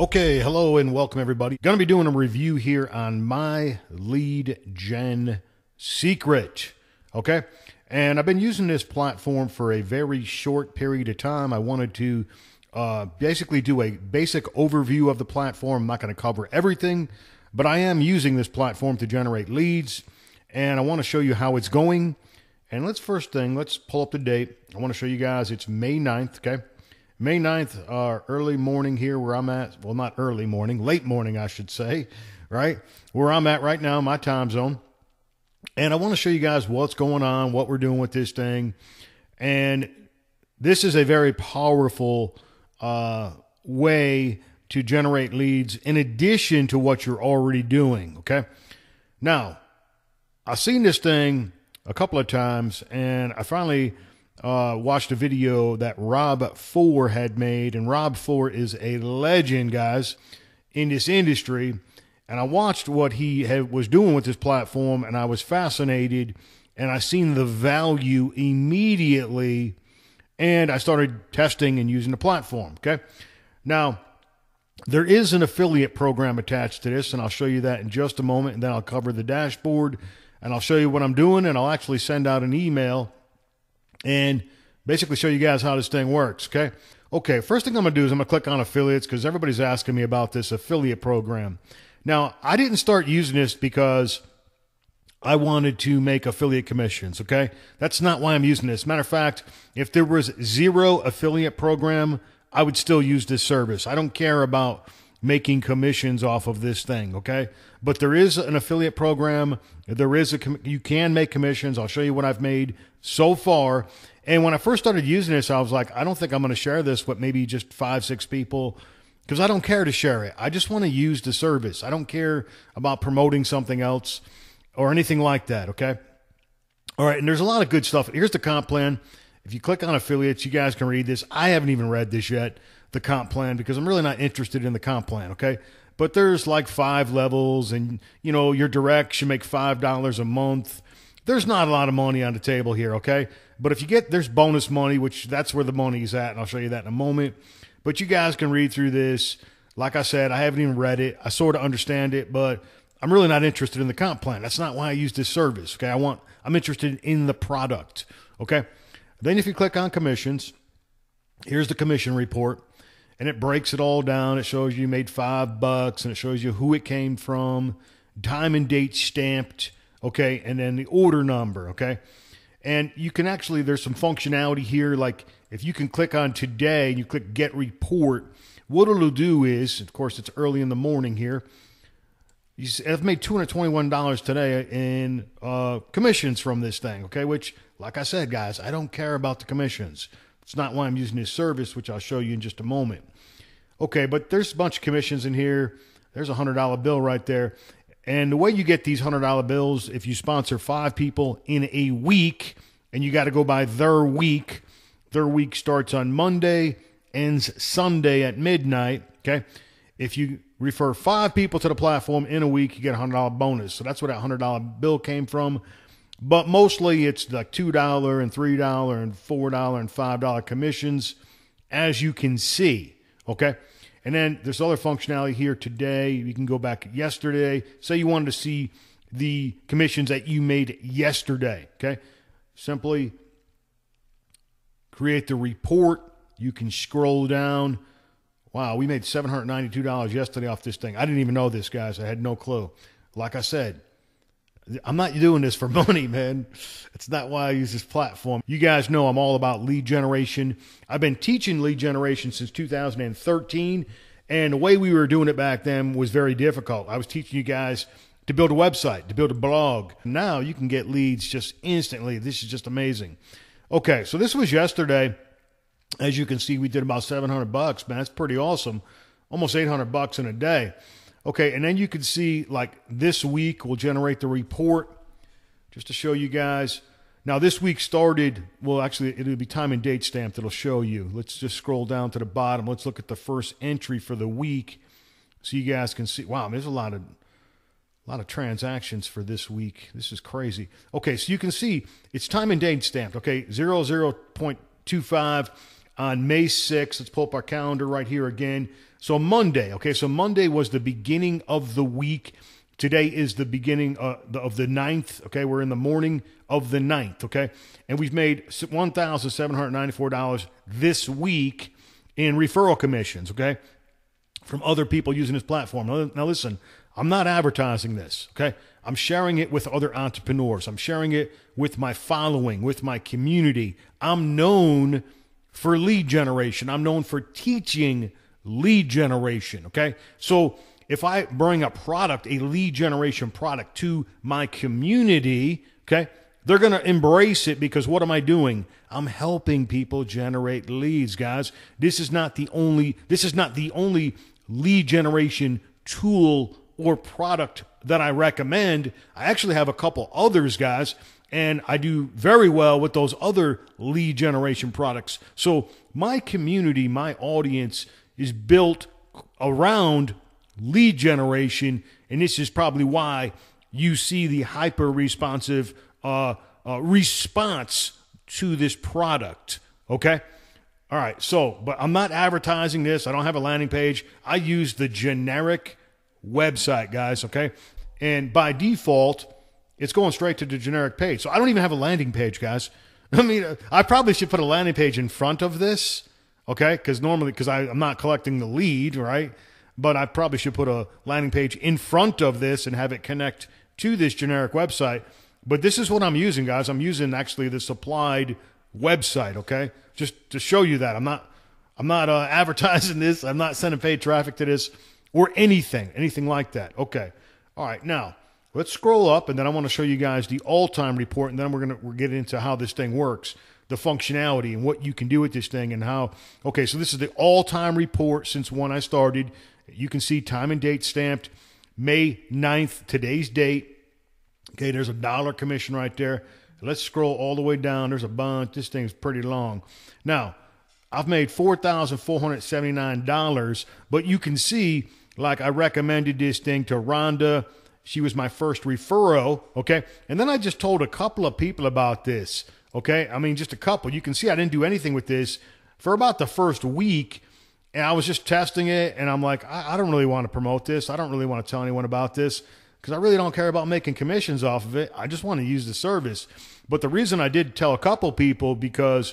Okay, hello and welcome everybody. Gonna be doing a review here on My Lead Gen Secret, okay? And I've been using this platform for a very short period of time. I wanted to basically do a basic overview of the platform. I'm not gonna cover everything, but I am using this platform to generate leads, and I wanna show you how it's going. And let's pull up the date. I wanna show you guys, it's May 9th, okay? May 9th, early morning here where I'm at. Well, not early morning, late morning, I should say, right? Where I'm at right now, my time zone. And I want to show you guys what's going on, what we're doing with this thing. And this is a very powerful way to generate leads in addition to what you're already doing, okay? Now, I've seen this thing a couple of times, and I finally watched a video that Rob Ford had made, and Rob Ford is a legend, guys, in this industry. And I watched what he was doing with this platform, and I was fascinated, and I seen the value immediately, and I started testing and using the platform, okay? Now, there is an affiliate program attached to this, and I'll show you that in just a moment, and then I'll cover the dashboard, and I'll show you what I'm doing, and I'll actually send out an email and basically show you guys how this thing works, okay? Okay, first thing I'm going to do is I'm going to click on affiliates because everybody's asking me about this affiliate program. Now, I didn't start using this because I wanted to make affiliate commissions, okay? That's not why I'm using this. Matter of fact, if there was zero affiliate program, I would still use this service. I don't care about making commissions off of this thing, okay? But there is an affiliate program. There is you can make commissions. I'll show you what I've made so far. And when I first started using this, I was like, I don't think I'm going to share this with maybe just 5-6 people because I don't care to share it. I just want to use the service. I don't care about promoting something else or anything like that, okay? All right, and there's a lot of good stuff. Here's the comp plan. If you click on affiliates, you guys can read this. I haven't even read this yet, the comp plan, because I'm really not interested in the comp plan, okay? But there's like 5 levels, and you know, your direct should make $5 a month. There's not a lot of money on the table here, okay? But if you get, there's bonus money, which that's where the money's at, and I'll show you that in a moment. But you guys can read through this. Like I said, I haven't even read it. I sort of understand it, but I'm really not interested in the comp plan. That's not why I use this service, okay? I'm interested in the product, okay? Then if you click on commissions, here's the commission report. And it breaks it all down. It shows you made $5, and it shows you who it came from, time and date stamped, okay, and then the order number, okay? And you can actually, there's some functionality here, like if you can click on today and you click get report, what it'll do is, of course, it's early in the morning here, you see, I've made $221 today in commissions from this thing, okay? Which, like I said, guys, I don't care about the commissions. It's not why I'm using this service, which I'll show you in just a moment. Okay, but there's a bunch of commissions in here. There's a $100 bill right there. And the way you get these $100 bills, if you sponsor 5 people in a week, and you got to go by their week starts on Monday, ends Sunday at midnight, okay? If you refer 5 people to the platform in a week, you get a $100 bonus. So that's where that $100 bill came from. But mostly it's like $2 and $3 and $4 and $5 commissions, as you can see, okay? And then there's other functionality here today. You can go back yesterday. Say you wanted to see the commissions that you made yesterday, okay? Simply create the report. You can scroll down. Wow, we made $792 yesterday off this thing. I didn't even know this, guys. I had no clue. Like I said, I'm not doing this for money, man. It's not why I use this platform. You guys know I'm all about lead generation. I've been teaching lead generation since 2013, and the way we were doing it back then was very difficult. I was teaching you guys to build a website, to build a blog. Now you can get leads just instantly. This is just amazing. Okay, so this was yesterday. As you can see, we did about 700 bucks, man. That's pretty awesome. Almost 800 bucks in a day. Okay, and then you can see, like, this week we'll generate the report just to show you guys. Now, this week started, well, actually, it'll be time and date stamped. It'll show you. Let's just scroll down to the bottom. Let's look at the first entry for the week so you guys can see. Wow, there's a lot of transactions for this week. This is crazy. Okay, so you can see it's time and date stamped, okay, 00.25 on May 6th. Let's pull up our calendar right here again. So Monday, okay, so Monday was the beginning of the week. Today is the beginning of the 9th, okay? We're in the morning of the 9th, okay? And we've made $1,794 this week in referral commissions, okay, from other people using this platform. Now, listen, I'm not advertising this, okay? I'm sharing it with other entrepreneurs. I'm sharing it with my following, with my community. I'm known for lead generation. I'm known for teaching lead generation, okay? So if I bring a product, a lead generation product to my community, okay, they're going to embrace it because what am I doing? I'm helping people generate leads, guys. This is not the only lead generation tool or product that I recommend. I actually have a couple others, guys, and I do very well with those other lead generation products. So my community, my audience is built around lead generation, and this is probably why you see the hyper responsive response to this product. Okay, all right. So, but I'm not advertising this. I don't have a landing page. I use the generic website, guys. Okay, and by default, it's going straight to the generic page. So I don't even have a landing page, guys. I mean, I probably should put a landing page in front of this. Okay, because normally, because I'm not collecting the lead, right? But I probably should put a landing page in front of this and have it connect to this generic website. But this is what I'm using, guys. I'm using actually the supplied website, okay? Just to show you that. I'm not advertising this. I'm not sending paid traffic to this or anything like that. Okay. All right. Now, let's scroll up, and then I want to show you guys the all-time report, and then we'll get into how this thing works, the functionality and what you can do with this thing and how. Okay, so this is the all-time report since when I started. You can see time and date stamped May 9th, today's date. Okay, there's $1 commission right there. Let's scroll all the way down. There's a bunch. This thing's pretty long. Now, I've made $4,479, but you can see, like, I recommended this thing to Rhonda. She was my first referral, okay? And then I just told a couple of people about this, okay? I mean, just a couple. You can see I didn't do anything with this for about the first week. And I was just testing it, and I'm like, I don't really want to promote this. I don't really want to tell anyone about this because I really don't care about making commissions off of it. I just want to use the service. But the reason I did tell a couple people because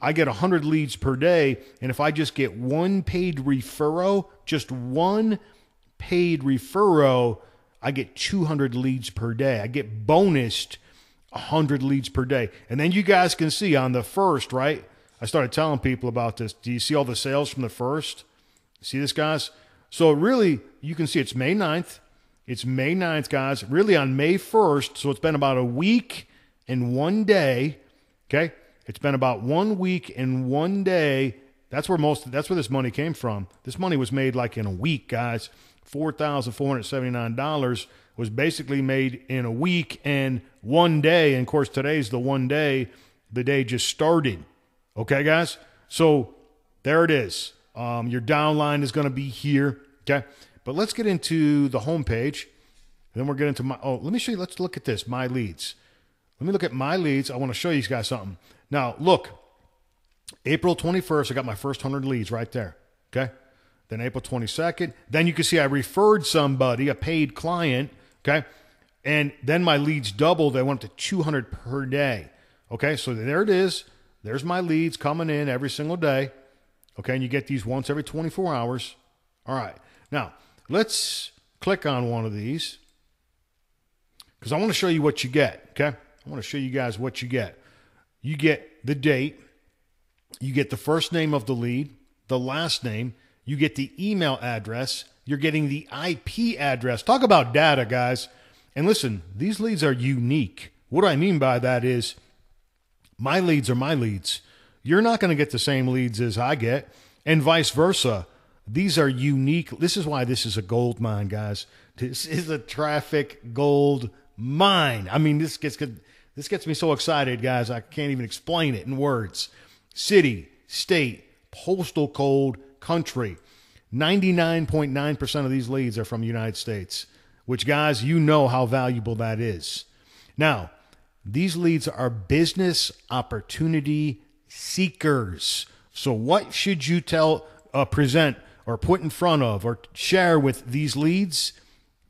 I get 100 leads per day, and if I just get one paid referral, just one paid referral, I get 200 leads per day. I get bonused 100 leads per day. And then you guys can see on the first, right? I started telling people about this. Do you see all the sales from the first? See this, guys? So really, you can see it's May 9th. It's May 9th, guys. Really on May 1st, so it's been about a week and one day, okay? It's been about 1 week and one day. That's where this money came from. This money was made like in a week, guys. $4,479 was basically made in a week and one day. And, of course, today's the one day. The day just started. Okay, guys? So there it is. Your downline is going to be here. Okay? But let's get into the homepage. Then we'll get into my... Oh, let me show you. Let's look at this, My Leads. Let me look at My Leads. I want to show you guys something. Now, look. April 21st, I got my first 100 leads right there. Okay? Then April 22nd. Then you can see I referred somebody, a paid client. Okay? And then my leads doubled. They went up to 200 per day. Okay? So there it is. There's my leads coming in every single day. Okay, and you get these once every 24 hours. All right. Now, let's click on one of these because I want to show you what you get, okay? I want to show you guys what you get. You get the date. You get the first name of the lead, the last name. You get the email address. You're getting the IP address. Talk about data, guys. And listen, these leads are unique. What I mean by that is, my leads are my leads. You're not going to get the same leads as I get, and vice versa. These are unique. This is why this is a gold mine, guys. This is a traffic gold mine. I mean, this gets me so excited, guys. I can't even explain it in words. City, state, postal code, country. 99.9% of these leads are from the United States, which, guys, you know how valuable that is. Now, these leads are business opportunity seekers. So what should you present or put in front of or share with these leads?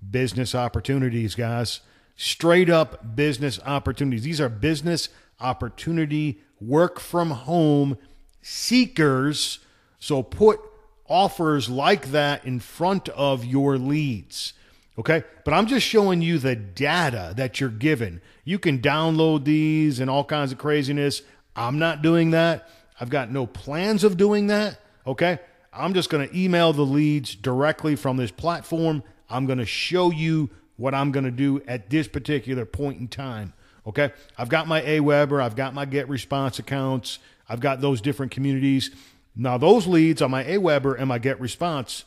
Business opportunities, guys. Straight up business opportunities. These are business opportunity work from home seekers. So put offers like that in front of your leads. Okay, but I'm just showing you the data that you're given. You can download these and all kinds of craziness. I'm not doing that. I've got no plans of doing that. Okay, I'm just going to email the leads directly from this platform. I'm going to show you what I'm going to do at this particular point in time. Okay, I've got my AWeber. I've got my Get Response accounts. I've got those different communities. Now, those leads on my AWeber and my Get Response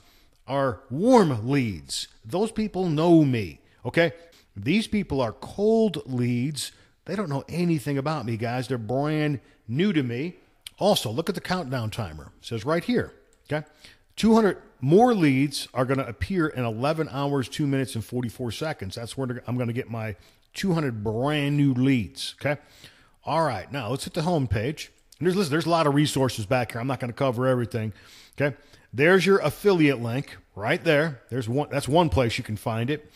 are warm leads. Those people know me, okay? These people are cold leads. They don't know anything about me, guys. They're brand new to me. Also, look at the countdown timer. It says right here, okay? 200 more leads are going to appear in 11 hours, 2 minutes, and 44 seconds. That's where I'm going to get my 200 brand new leads, okay? All right, now let's hit the home page. There's a lot of resources back here. I'm not going to cover everything, okay? There's your affiliate link right there. There's one. That's one place you can find it.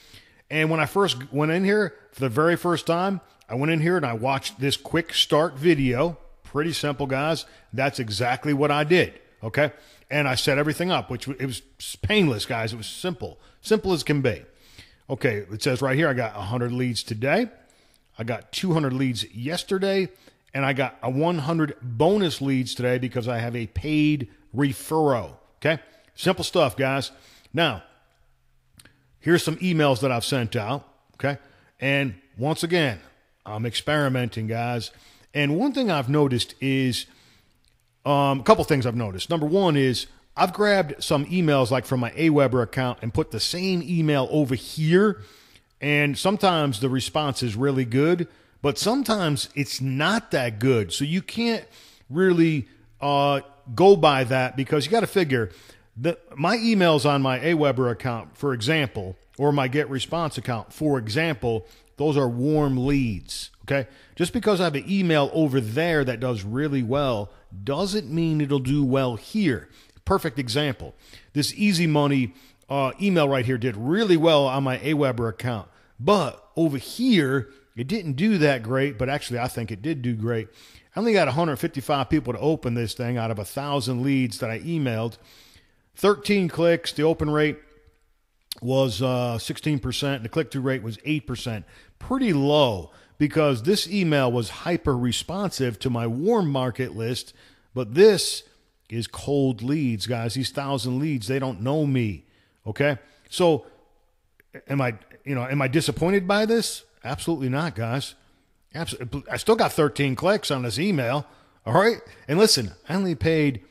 And when I first went in here for the very first time, I went in here and I watched this quick start video. Pretty simple, guys. That's exactly what I did, okay? And I set everything up, which it was painless, guys. It was simple, simple as can be. Okay, it says right here, I got 100 leads today. I got 200 leads yesterday. And I got a 100 bonus leads today because I have a paid referral. Okay, simple stuff, guys. Now, here's some emails that I've sent out, okay? And once again, I'm experimenting, guys. And one thing I've noticed is, a couple things I've noticed. Number one is I've grabbed some emails like from my AWeber account and put the same email over here. And sometimes the response is really good, but sometimes it's not that good. So you can't really go by that, because you got to figure that my emails on my AWeber account, for example, or my Get Response account, for example, those are warm leads. Okay. Just because I have an email over there that does really well doesn't mean it'll do well here. Perfect example. This Easy Money email right here did really well on my AWeber account, but over here, it didn't do that great, but actually I think it did do great. I only got 155 people to open this thing out of 1,000 leads that I emailed. 13 clicks. The open rate was 16%. And the click-through rate was 8%. Pretty low, because this email was hyper-responsive to my warm market list, but this is cold leads, guys. These 1,000 leads, they don't know me, okay? So am I disappointed by this? Absolutely not, guys. Absolutely. I still got 13 clicks on this email. All right. And listen, I only paid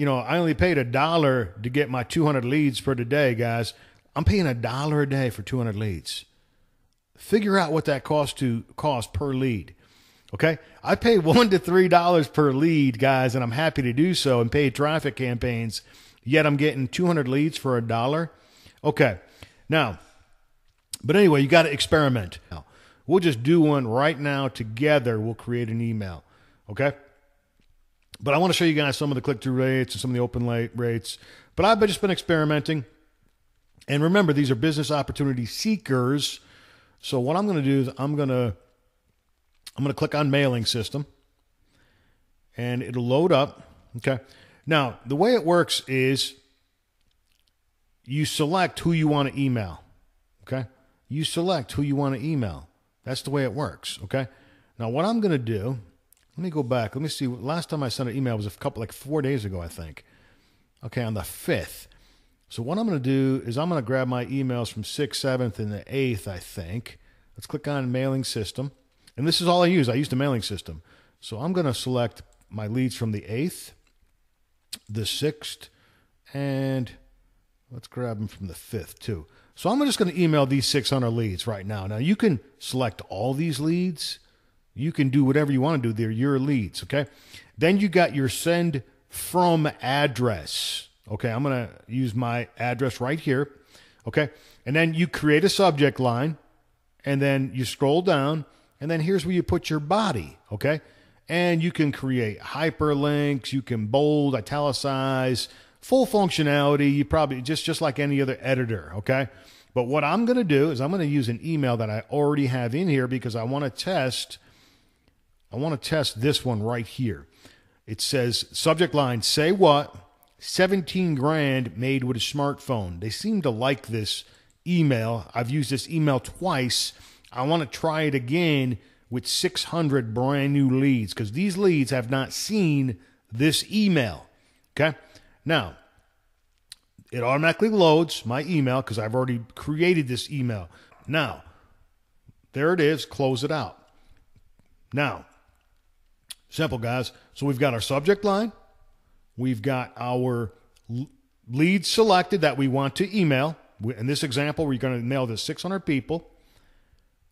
$1 to get my 200 leads per day, guys. I'm paying $1 a day for 200 leads. Figure out what that cost per lead. Okay. I pay $1 to $3 per lead, guys. And I'm happy to do so in paid traffic campaigns, yet I'm getting 200 leads for $1. Okay. Now, but anyway, you got to experiment. We'll just do one right now together. We'll create an email, okay? But I want to show you guys some of the click-through rates and some of the open rates. But I've just been experimenting. And remember, these are business opportunity seekers. So what I'm going to do is I'm going to click on mailing system. And it'll load up, okay? Now, the way it works is you select who you want to email, okay? You select who you want to email. That's the way it works, okay? Now, what I'm going to do, let me go back. Let me see. Last time I sent an email was like 4 days ago, I think. Okay, on the 5th. So what I'm going to do is I'm going to grab my emails from 6th, 7th, and the 8th, I think. Let's click on mailing system. And this is all I use. I use the mailing system. So I'm going to select my leads from the 8th, the 6th, and let's grab them from the 5th, too. So I'm just going to email these 600 leads right now. Now, you can select all these leads. You can do whatever you want to do. They're your leads, okay? Then you got your send from address. Okay, I'm going to use my address right here, okay? And then you create a subject line, and then you scroll down, and then here's where you put your body, okay? And you can create hyperlinks. You can bold, italicize, full functionality. You probably just like any other editor. Okay. But what I'm going to do is I'm going to use an email that I already have in here because I want to test this one right here. It says subject line, say what? 17 grand made with a smartphone. They seem to like this email. I've used this email twice. I want to try it again with 600 brand new leads because these leads have not seen this email. Okay. Now, it automatically loads my email because I've already created this email. Now, there it is. Close it out. Now, simple, guys. So we've got our subject line. We've got our leads selected that we want to email. In this example, we're going to mail to 600 people.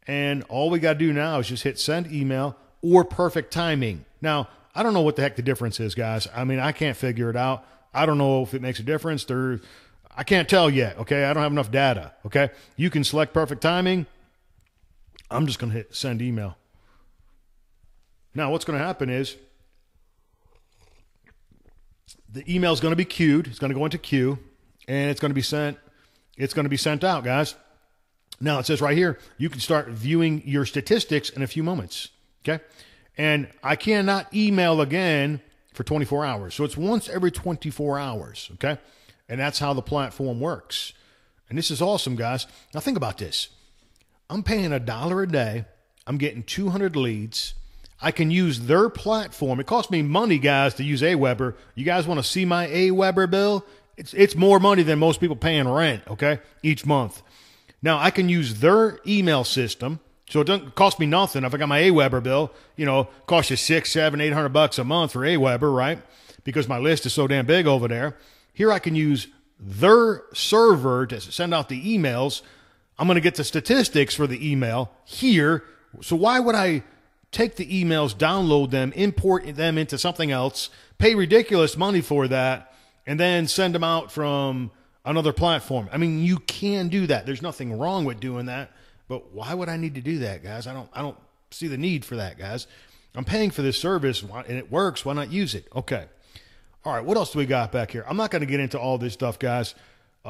And all we got to do now is just hit send email or perfect timing. Now, I don't know what the heck the difference is, guys. I mean, I can't figure it out. I don't know if it makes a difference. I can't tell yet, okay? I don't have enough data, okay? You can select perfect timing. I'm just going to hit send email. Now, what's going to happen is the email is going to be queued. It's going to go into queue, and it's going to be sent. It's going to be sent out, guys. Now, it says right here, you can start viewing your statistics in a few moments, okay? And I cannot email again for 24 hours. So it's once every 24 hours, okay? And that's how the platform works. And this is awesome, guys. Now think about this. I'm paying $1 a day. I'm getting 200 leads. I can use their platform. It costs me money, guys, to use AWeber. You guys want to see my AWeber bill? It's more money than most people paying rent, okay, each month. Now, I can use their email system. So it doesn't cost me nothing. If I got my AWeber bill, you know, cost you $600, $700, $800 a month for AWeber, right? Because my list is so damn big over there. Here I can use their server to send out the emails. I'm going to get the statistics for the email here. So why would I take the emails, download them, import them into something else, pay ridiculous money for that, and then send them out from another platform? I mean, you can do that. There's nothing wrong with doing that. But why would I need to do that, guys? I don't see the need for that, guys. I'm paying for this service, and it works. Why not use it? Okay. All right, what else do we got back here? I'm not going to get into all this stuff, guys.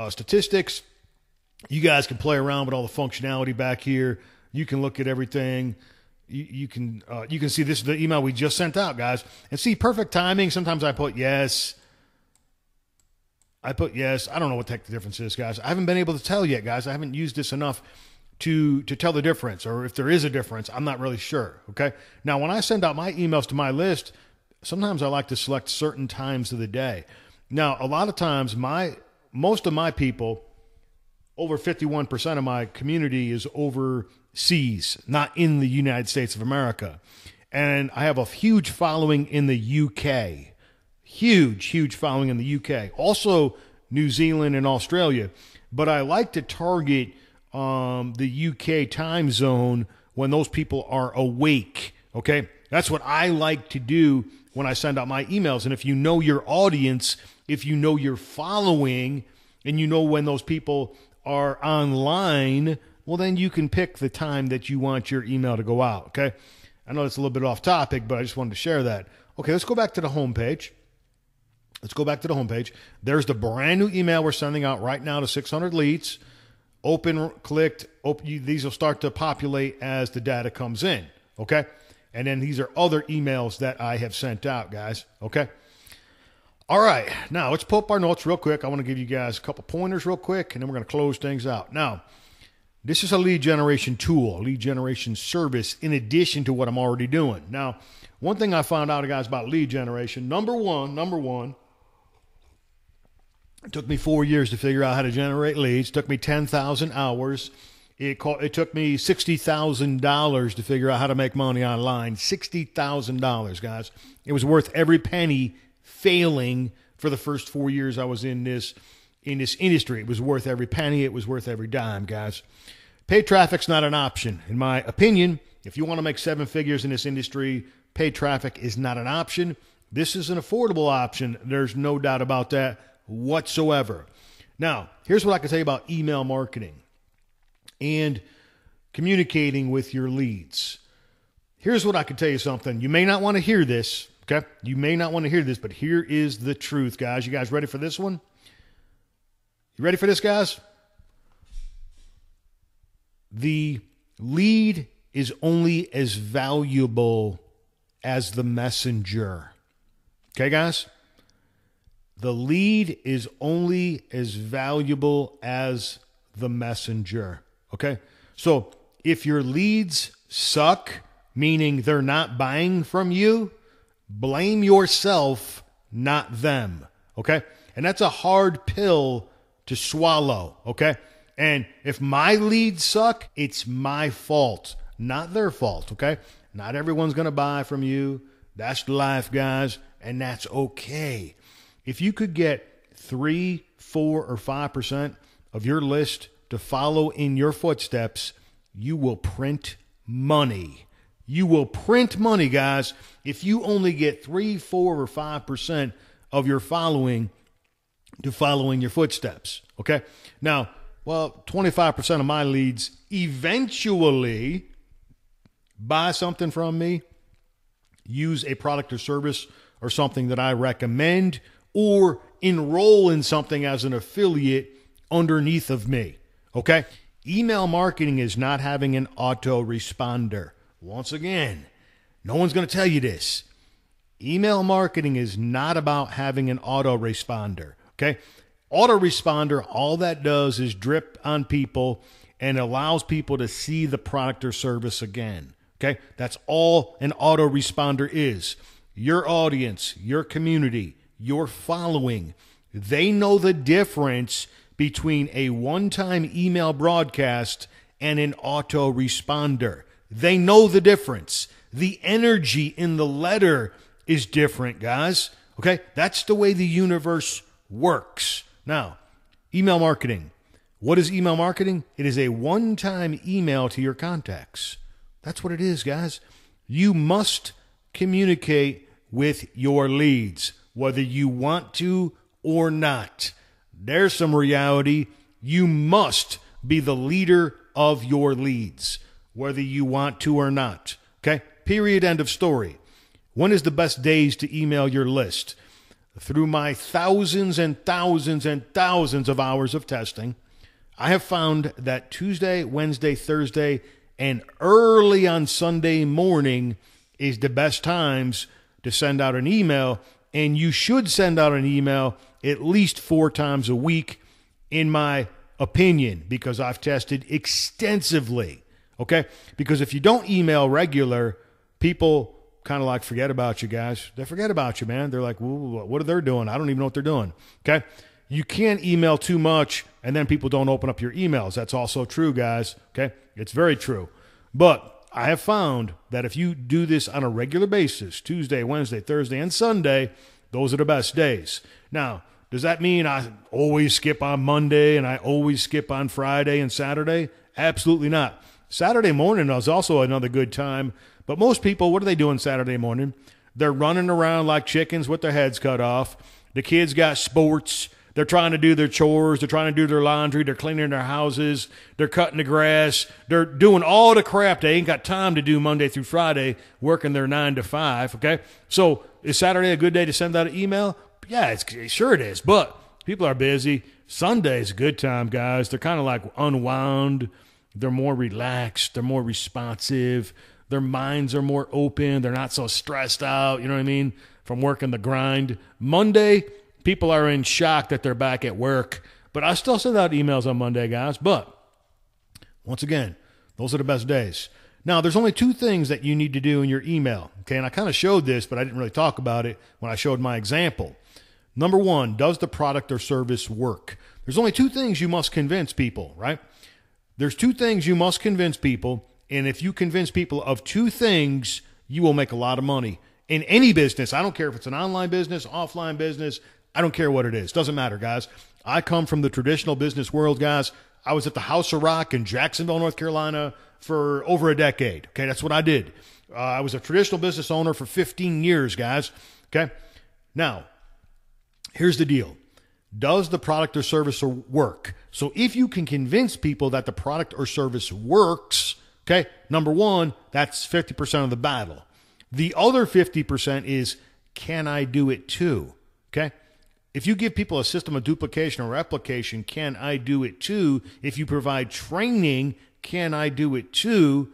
Statistics, you guys can play around with all the functionality back here. You can look at everything. You can see this is the email we just sent out, guys. And see, perfect timing, sometimes I put yes. I don't know what the heck the difference is, guys. I haven't been able to tell yet, guys. I haven't used this enough to tell the difference, or if there is a difference, I'm not really sure, okay? Now, when I send out my emails to my list, sometimes I like to select certain times of the day. Now, a lot of times, most of my people, over 51% of my community is overseas, not in the United States of America. And I have a huge following in the UK. Huge, huge following in the UK. Also, New Zealand and Australia. But I like to target the UK time zone when those people are awake. Okay. That's what I like to do when I send out my emails. And if you know your audience, if you know your following, and you know when those people are online, well, then you can pick the time that you want your email to go out. Okay. I know that's a little bit off topic, but I just wanted to share that. Okay. Let's go back to the homepage. There's the brand new email we're sending out right now to 600 leads. Open, clicked, open, these will start to populate as the data comes in, okay? And then these are other emails that I have sent out, guys, okay? All right, now let's pull up our notes real quick. I want to give you guys a couple pointers real quick, and then we're going to close things out. Now, this is a lead generation tool, a lead generation service, in addition to what I'm already doing. Now, one thing I found out, guys, about lead generation, number one, it took me 4 years to figure out how to generate leads. It took me 10,000 hours. It took me $60,000 to figure out how to make money online. $60,000, guys. It was worth every penny failing for the first 4 years I was in this industry. It was worth every penny. It was worth every dime, guys. Paid traffic's not an option. In my opinion, if you want to make 7 figures in this industry, paid traffic is not an option. This is an affordable option. There's no doubt about that whatsoever. Now, here's what I can tell you about email marketing and communicating with your leads. Here's what I can tell you something. You may not want to hear this, Okay? You may not want to hear this, but here is the truth, guys. You guys ready for this one? You ready for this, guys? The lead is only as valuable as the messenger. Okay, guys? The lead is only as valuable as the messenger. Okay? So if your leads suck, meaning they're not buying from you, blame yourself, not them. Okay? And that's a hard pill to swallow. Okay? And if my leads suck, it's my fault, not their fault. Okay? Not everyone's going to buy from you. That's life, guys. And that's okay. If you could get 3, 4, or 5% of your list to follow in your footsteps, you will print money. You will print money, guys. If you only get 3, 4, or 5% of your following to follow in your footsteps, okay? Now, well, 25% of my leads eventually buy something from me, use a product or service or something that I recommend, or enroll in something as an affiliate underneath of me, okay? Email marketing is not having an autoresponder. Once again, no one's going to tell you this. Email marketing is not about having an autoresponder, okay? Autoresponder, all that does is drip on people and allows people to see the product or service again, okay? That's all an autoresponder is. Your audience, your community, your following, they know the difference between a one-time email broadcast and an autoresponder. They know the difference. The energy in the letter is different, guys. Okay? That's the way the universe works. Now, email marketing. What is email marketing? It is a one-time email to your contacts. That's what it is, guys. You must communicate with your leads, whether you want to or not. There's some reality. You must be the leader of your leads, whether you want to or not. Okay? Period. End of story. When is the best days to email your list? Through my thousands and thousands and thousands of hours of testing, I have found that Tuesday, Wednesday, Thursday, and early on Sunday morning is the best times to send out an email. And you should send out an email at least 4 times a week, in my opinion, because I've tested extensively, okay? Because if you don't email regular, people kind of like forget about you, guys. They forget about you, man. They're like, what are they doing? I don't even know what they're doing, okay? You can't email too much, and then people don't open up your emails. That's also true, guys, okay? It's very true. But I have found that if you do this on a regular basis, Tuesday, Wednesday, Thursday, and Sunday, those are the best days. Now, does that mean I always skip on Monday and I always skip on Friday and Saturday? Absolutely not. Saturday morning is also another good time, but most people, what are they doing Saturday morning? They're running around like chickens with their heads cut off. The kids got sports. They're trying to do their chores. They're trying to do their laundry. They're cleaning their houses. They're cutting the grass. They're doing all the crap they ain't got time to do Monday through Friday, working their 9 to 5, okay? So is Saturday a good day to send out an email? Yeah, sure it is, but people are busy. Sunday's a good time, guys. They're kind of like unwound. They're more relaxed. They're more responsive. Their minds are more open. They're not so stressed out, you know what I mean, from working the grind. Monday, people are in shock that they're back at work. But I still send out emails on Monday, guys. But once again, those are the best days. Now, there's only 2 things that you need to do in your email. Okay, and I kind of showed this, but I didn't really talk about it when I showed my example. Number 1, does the product or service work? There's only 2 things you must convince people, right? There's 2 things you must convince people, and if you convince people of 2 things, you will make a lot of money. In any business, I don't care if it's an online business, offline business, I don't care what it is. Doesn't matter, guys. I come from the traditional business world, guys. I was at the House of Rock in Jacksonville, North Carolina for over a decade. Okay, that's what I did. I was a traditional business owner for 15 years, guys. Okay, now, here's the deal. Does the product or service work? So if you can convince people that the product or service works, okay, number 1, that's 50% of the battle. The other 50% is, can I do it too? Okay. If you give people a system of duplication or replication, can I do it too? If you provide training, can I do it too?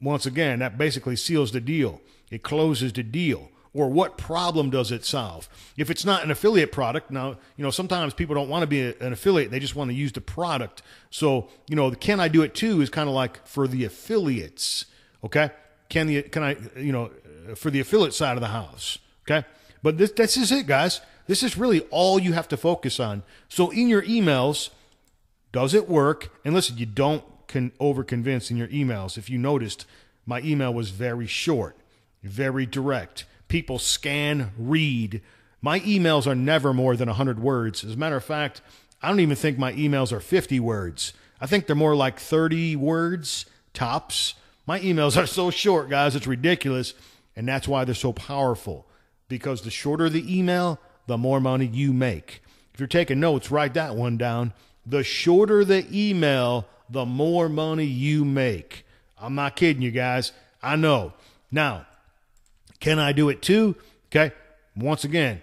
Once again, that basically seals the deal. It closes the deal. Or what problem does it solve? If it's not an affiliate product, now, you know, sometimes people don't want to be an affiliate. They just want to use the product. So, you know, the can I do it too is kind of like for the affiliates, okay? Can I, you know, for the affiliate side of the house, okay? But this is it, guys. This is really all you have to focus on. So in your emails, does it work? And listen, you don't over-convince in your emails. If you noticed, my email was very short, very direct. People scan, read. My emails are never more than 100 words. As a matter of fact, I don't even think my emails are 50 words. I think they're more like 30 words tops. My emails are so short, guys, it's ridiculous. And that's why they're so powerful, because the shorter the email, the more money you make. If you're taking notes, write that one down. The shorter the email, the more money you make. I'm not kidding you guys. I know. Now, can I do it too? Okay. Once again,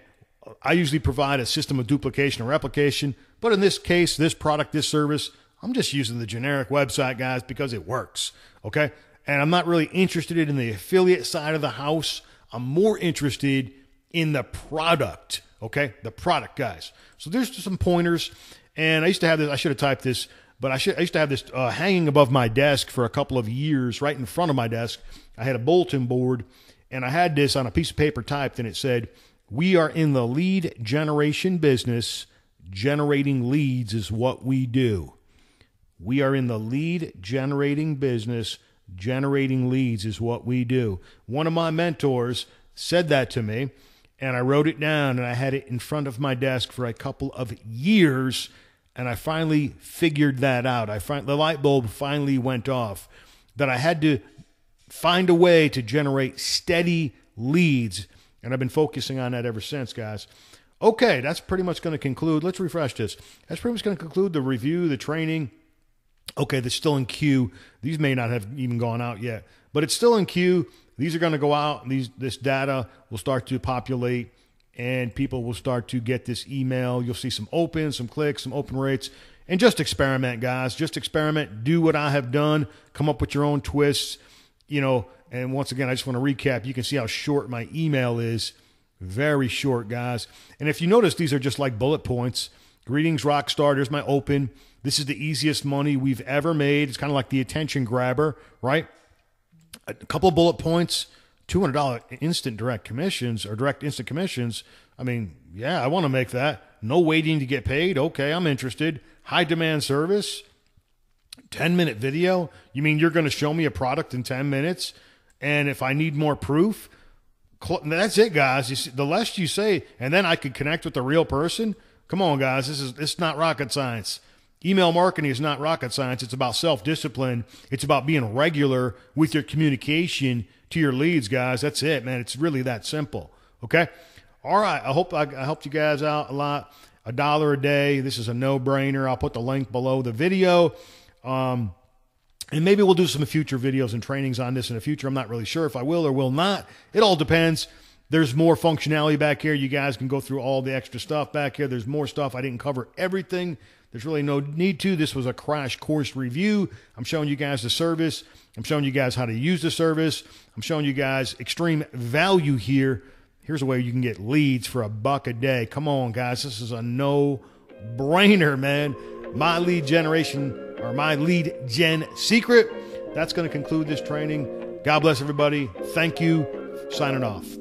I usually provide a system of duplication or replication, but in this case, this product, this service, I'm just using the generic website, guys, because it works. Okay. And I'm not really interested in the affiliate side of the house. I'm more interested in the product. Okay. The product, guys. So there's some pointers, and I used to have this. I should have typed this, but I used to have this hanging above my desk for a couple of years, right in front of my desk. I had a bulletin board, and I had this on a piece of paper typed, and it said, we are in the lead generation business. Generating leads is what we do. We are in the lead generating business. Generating leads is what we do. One of my mentors said that to me, and I wrote it down, and I had it in front of my desk for a couple of years, and I finally figured that out. The light bulb finally went off that I had to find a way to generate steady leads. And I've been focusing on that ever since, guys. Okay, that's pretty much going to conclude. Let's refresh this. That's pretty much going to conclude the review, the training. Okay, they're still in queue. These may not have even gone out yet, but it's still in queue. These are going to go out. This data will start to populate, and people will start to get this email. You'll see some opens, some clicks, some open rates. And just experiment, guys. Just experiment. Do what I have done. Come up with your own twists. You know, and once again, I just want to recap. You can see how short my email is. Very short, guys. And if you notice, these are just like bullet points. Greetings, Rockstar. There's my open. This is the easiest money we've ever made. It's kind of like the attention grabber, right? A couple of bullet points, $200 instant direct commissions or direct instant commissions. I mean, yeah, I want to make that. No waiting to get paid. Okay, I'm interested. High demand service. 10-minute video. You mean you're going to show me a product in 10 minutes? And if I need more proof, that's it, guys. You see, the less you say, and then I could connect with the real person. Come on, guys. It's not rocket science. Email marketing is not rocket science. It's about self-discipline. It's about being regular with your communication to your leads, guys. That's it, man. It's really that simple. Okay. All right. I hope I helped you guys out a lot. $1 a day. This is a no-brainer. I'll put the link below the video. And maybe we'll do some future videos and trainings on this in the future. I'm not really sure if I will or will not. It all depends. There's more functionality back here. You guys can go through all the extra stuff back here. There's more stuff. I didn't cover everything. There's really no need to. This was a crash course review. I'm showing you guys the service. I'm showing you guys how to use the service. I'm showing you guys extreme value here. Here's a way you can get leads for $1 a day. Come on, guys. This is a no-brainer, man. My lead generation or my lead gen secret. That's going to conclude this training. God bless everybody. Thank you. Signing off.